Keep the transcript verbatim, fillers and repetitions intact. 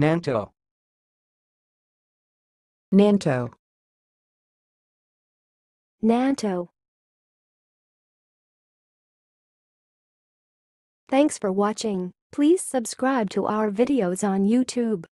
NANTO. NANTO. NANTO. Thanks for watching. Please subscribe to our videos on YouTube.